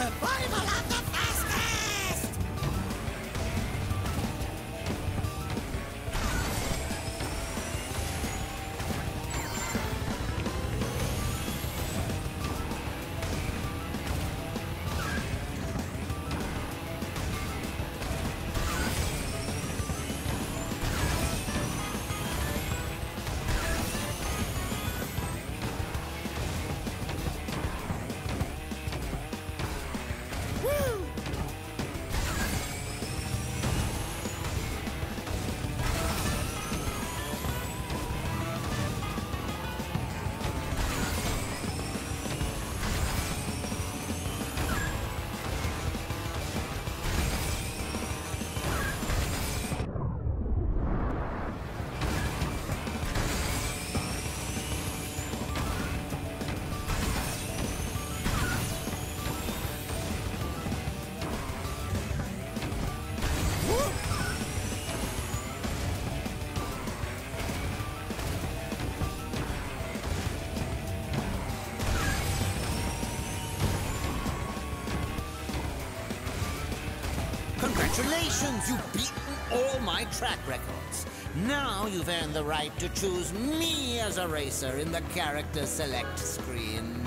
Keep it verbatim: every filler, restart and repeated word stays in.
Survival of the fastest! Congratulations, you've beaten all my track records. Now you've earned the right to choose me as a racer in the character select screen.